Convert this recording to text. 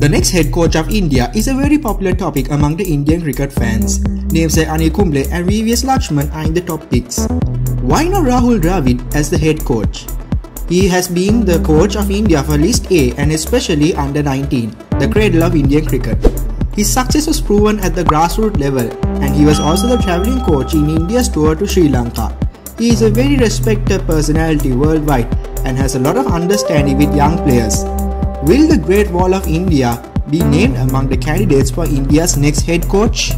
The next head coach of India is a very popular topic among the Indian cricket fans. Names like Anil Kumble and VVS Lakshman are in the top picks. Why not Rahul Dravid as the head coach? He has been the coach of India for List A and especially under 19, the cradle of Indian cricket. His success was proven at the grassroots level and he was also the travelling coach in India's tour to Sri Lanka. He is a very respected personality worldwide and has a lot of understanding with young players. Will the Great Wall of India be named among the candidates for India's next head coach?